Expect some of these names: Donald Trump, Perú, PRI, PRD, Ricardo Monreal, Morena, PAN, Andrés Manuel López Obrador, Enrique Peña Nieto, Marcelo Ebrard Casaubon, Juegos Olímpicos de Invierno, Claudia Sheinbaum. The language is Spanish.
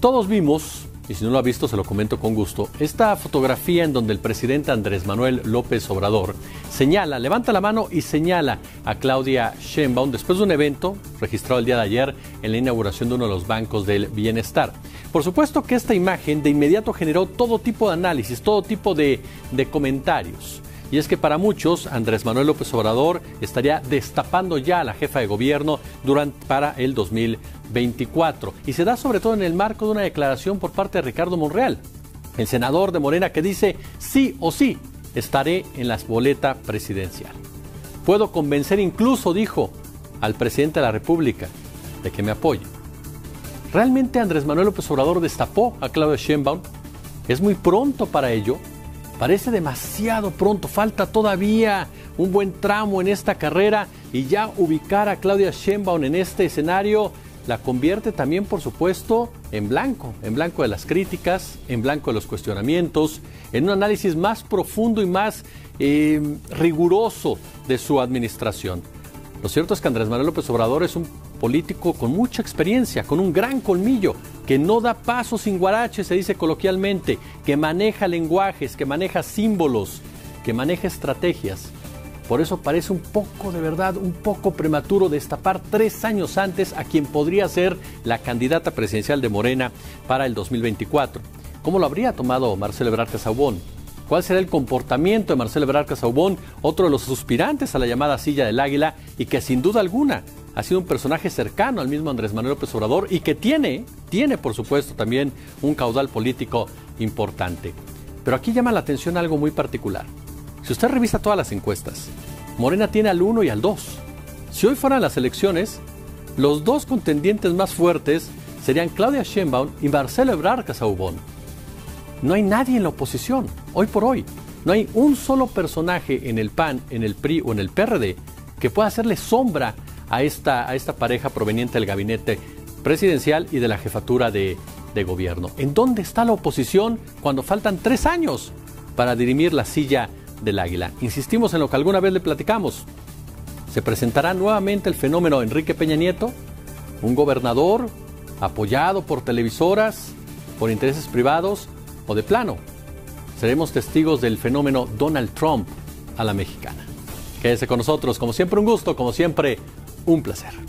Todos vimos, y si no lo ha visto se lo comento con gusto, esta fotografía en donde el presidente Andrés Manuel López Obrador señala, levanta la mano y señala a Claudia Sheinbaum después de un evento registrado el día de ayer en la inauguración de uno de los bancos del bienestar. Por supuesto que esta imagen de inmediato generó todo tipo de análisis, todo tipo de comentarios. Y es que para muchos, Andrés Manuel López Obrador estaría destapando ya a la jefa de gobierno para el 2024. Y se da sobre todo en el marco de una declaración por parte de Ricardo Monreal, el senador de Morena, que dice, sí o sí, estaré en la boleta presidencial. Puedo convencer incluso, dijo, al presidente de la República de que me apoye. ¿Realmente Andrés Manuel López Obrador destapó a Claudia Sheinbaum? ¿Es muy pronto para ello? Parece demasiado pronto, falta todavía un buen tramo en esta carrera y ya ubicar a Claudia Sheinbaum en este escenario la convierte también, por supuesto, en blanco de las críticas, en blanco de los cuestionamientos, en un análisis más profundo y más riguroso de su administración. Lo cierto es que Andrés Manuel López Obrador es un político con mucha experiencia, con un gran colmillo, que no da paso sin guarache, se dice coloquialmente, que maneja lenguajes, que maneja símbolos, que maneja estrategias. Por eso parece un poco, de verdad, un poco prematuro destapar 3 años antes a quien podría ser la candidata presidencial de Morena para el 2024. ¿Cómo lo habría tomado Marcelo Ebrard Casaubon? ¿Cuál será el comportamiento de Marcelo Ebrard Casaubon, otro de los suspirantes a la llamada silla del águila y que sin duda alguna ha sido un personaje cercano al mismo Andrés Manuel López Obrador y que tiene por supuesto también un caudal político importante? Pero aquí llama la atención algo muy particular. Si usted revisa todas las encuestas, Morena tiene al 1 y al 2. Si hoy fueran las elecciones, los dos contendientes más fuertes serían Claudia Sheinbaum y Marcelo Ebrard Casaubon. No hay nadie en la oposición, hoy por hoy. No hay un solo personaje en el PAN, en el PRI o en el PRD que pueda hacerle sombra a esta pareja proveniente del gabinete presidencial y de la jefatura de gobierno. ¿En dónde está la oposición cuando faltan 3 años para dirimir la silla del águila? Insistimos en lo que alguna vez le platicamos. ¿Se presentará nuevamente el fenómeno Enrique Peña Nieto? ¿Un gobernador apoyado por televisoras, por intereses privados? ¿O de plano seremos testigos del fenómeno Donald Trump a la mexicana? Quédese con nosotros, como siempre un gusto, como siempre un placer.